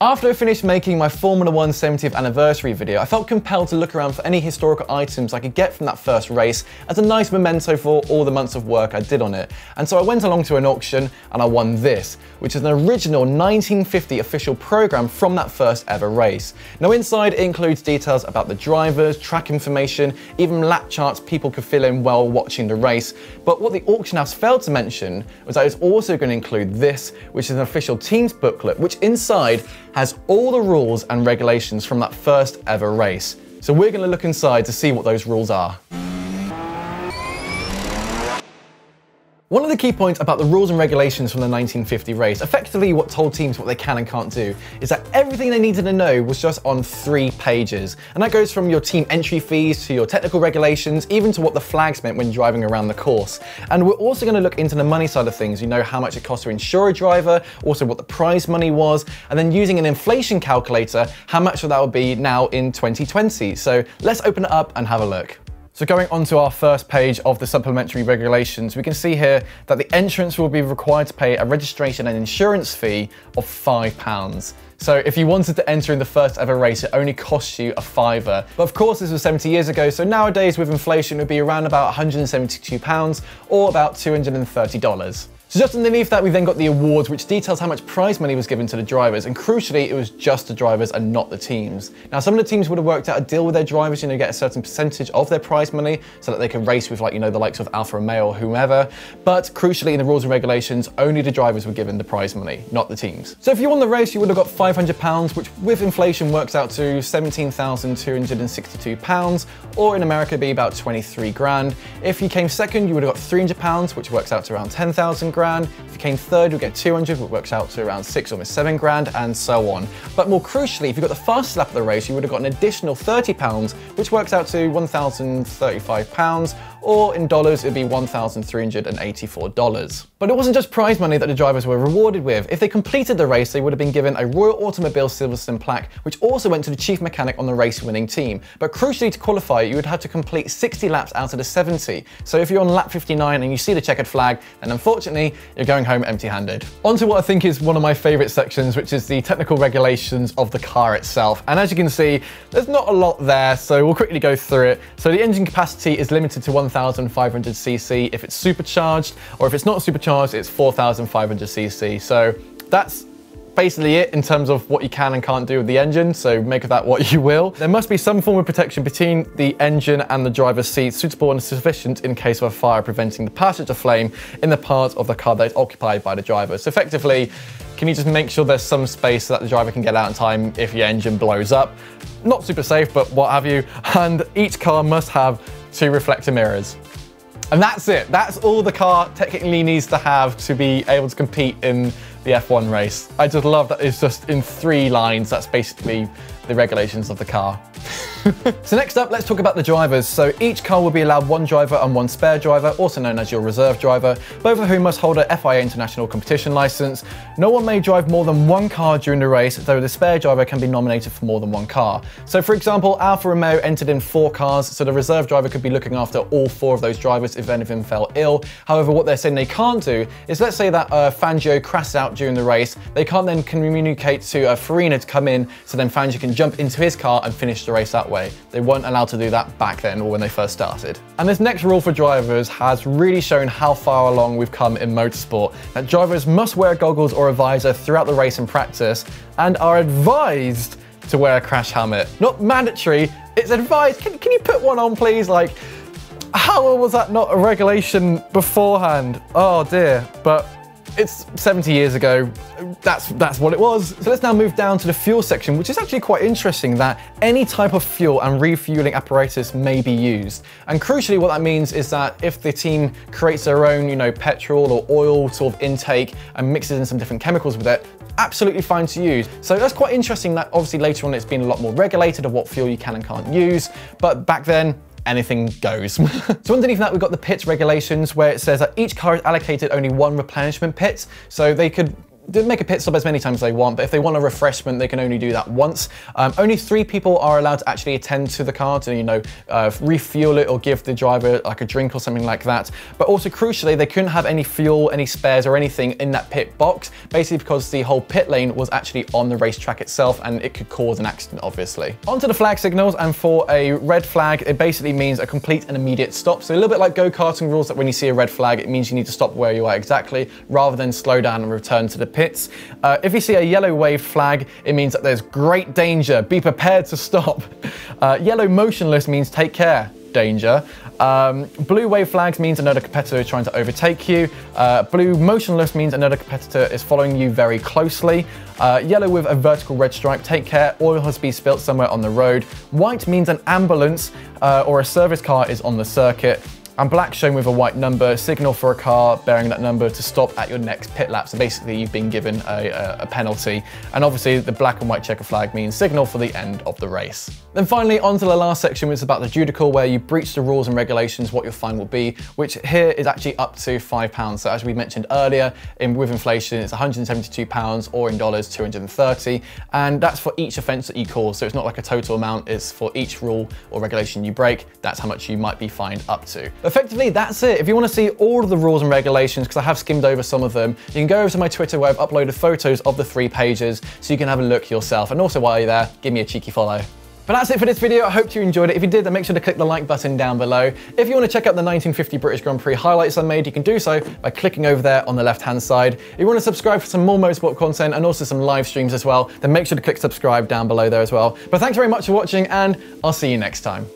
After I finished making my Formula One 70th anniversary video, I felt compelled to look around for any historical items I could get from that first race as a nice memento for all the months of work I did on it. And so I went along to an auction and I won this, which is an original 1950 official program from that first ever race. Now inside it includes details about the drivers, track information, even lap charts people could fill in while watching the race. But what the auction house failed to mention was that it was also going to include this, which is an official teams booklet, which inside has all the rules and regulations from that first ever race. So we're going to look inside to see what those rules are. One of the key points about the rules and regulations from the 1950 race, effectively what told teams what they can and can't do, is that everything they needed to know was just on 3 pages. And that goes from your team entry fees to your technical regulations, even to what the flags meant when driving around the course. And we're also going to look into the money side of things, how much it costs to insure a driver, also what the prize money was, and then using an inflation calculator, how much that would be now in 2020. So let's open it up and have a look. So going on to our first page of the supplementary regulations, we can see here that the entrants will be required to pay a registration and insurance fee of £5. So if you wanted to enter in the first ever race, it only costs you a £5. But of course, this was 70 years ago, so nowadays with inflation, it would be around about £172 or about $230. So just underneath that, we then got the awards, which details how much prize money was given to the drivers. And crucially, it was just the drivers and not the teams. Now, some of the teams would have worked out a deal with their drivers, get a certain percentage of their prize money so that they could race with the likes of Alfa Romeo or whomever. But crucially, in the rules and regulations, only the drivers were given the prize money, not the teams. So if you won the race, you would have got £500, which with inflation works out to £17,262, or in America, it'd be about 23 grand. If you came second, you would have got £300, which works out to around 10,000 grand. If you came third, you'll get 200, which works out to around 6, almost 7 grand, and so on. But more crucially, if you got the fastest lap of the race, you would have got an additional £30, which works out to £1,035, or in dollars, it'd be $1,384. But it wasn't just prize money that the drivers were rewarded with. If they completed the race, they would have been given a Royal Automobile Silverstone plaque, which also went to the chief mechanic on the race-winning team. But crucially, to qualify, you would have to complete 60 laps out of the 70. So if you're on lap 59 and you see the checkered flag, then unfortunately, you're going home empty-handed. On to what I think is one of my favourite sections, which is the technical regulations of the car itself. And as you can see, there's not a lot there, so we'll quickly go through it. So the engine capacity is limited to 1,500cc if it's supercharged, or if it's not supercharged, it's 4,500cc. So that's basically it in terms of what you can and can't do with the engine, so make of that what you will. There must be some form of protection between the engine and the driver's seat, suitable and sufficient in case of a fire, preventing the passage of flame in the part of the car that is occupied by the driver. So effectively, can you just make sure there's some space so that the driver can get out in time if your engine blows up? Not super safe, but what have you. And each car must have 2 reflector mirrors. And that's it. That's all the car technically needs to have to be able to compete in the F1 race. I just love that it's just in 3 lines. That's basically the regulations of the car. So next up, let's talk about the drivers. So each car will be allowed 1 driver and 1 spare driver, also known as your reserve driver, both of whom must hold a FIA international competition license. No one may drive more than 1 car during the race, though the spare driver can be nominated for more than 1 car. So for example, Alfa Romeo entered in 4 cars, so the reserve driver could be looking after all 4 of those drivers if any of them fell ill. However, what they're saying they can't do is, let's say that Fangio crashes out during the race, they can't then communicate to Farina to come in, so then Fangio can jump into his car and finish the race that way. They weren't allowed to do that back then or when they first started. And this next rule for drivers has really shown how far along we've come in motorsport, that drivers must wear goggles or a visor throughout the race and practice, and are advised to wear a crash helmet. Not mandatory, it's advised. Can you put one on, please? Like, how was that not a regulation beforehand? Oh dear. But it's 70 years ago, that's what it was. So let's now move down to the fuel section, which is actually quite interesting, that any type of fuel and refueling apparatus may be used. And crucially, what that means is that if the team creates their own, petrol or oil sort of intake and mixes in some different chemicals with it, absolutely fine to use. So that's quite interesting that obviously later on it's been a lot more regulated of what fuel you can and can't use, but back then, anything goes. So underneath that, we've got the pits regulations, where it says that each car is allocated only 1 replenishment pit. So they could They make a pit stop as many times as they want, but if they want a refreshment, they can only do that once. Only 3 people are allowed to actually attend to the car to, refuel it or give the driver like a drink or something like that. But also crucially, they couldn't have any fuel, any spares or anything in that pit box, basically because the whole pit lane was actually on the racetrack itself and it could cause an accident, obviously. Onto the flag signals, and for a red flag, it basically means a complete and immediate stop. So a little bit like go-karting rules, that when you see a red flag, it means you need to stop where you are exactly, rather than slow down and return to the pits. If you see a yellow wave flag, it means that there's great danger. Be prepared to stop. Yellow motionless means take care, danger. Blue wave flags means another competitor is trying to overtake you. Blue motionless means another competitor is following you very closely. Yellow with a vertical red stripe, take care, oil has been spilt somewhere on the road. White means an ambulance or a service car is on the circuit. And black shown with a white number, signal for a car bearing that number to stop at your next pit lap. So basically you've been given a penalty. And obviously the black and white checker flag means signal for the end of the race. Then finally onto the last section, which is about the Judical, where you breach the rules and regulations, what your fine will be, which here is actually up to £5. So as we mentioned earlier, with inflation, it's £172 or in dollars, $230. And that's for each offense that you cause. So it's not like a total amount, it's for each rule or regulation you break. That's how much you might be fined up to. Effectively, that's it. If you want to see all of the rules and regulations, because I have skimmed over some of them, you can go over to my Twitter where I've uploaded photos of the 3 pages so you can have a look yourself. And also while you're there, give me a cheeky follow. But that's it for this video. I hope you enjoyed it. If you did, then make sure to click the like button down below. If you want to check out the 1950 British Grand Prix highlights I made, you can do so by clicking over there on the left-hand side. If you want to subscribe for some more motorsport content and also some live streams as well, then make sure to click subscribe down below there as well. But thanks very much for watching, and I'll see you next time.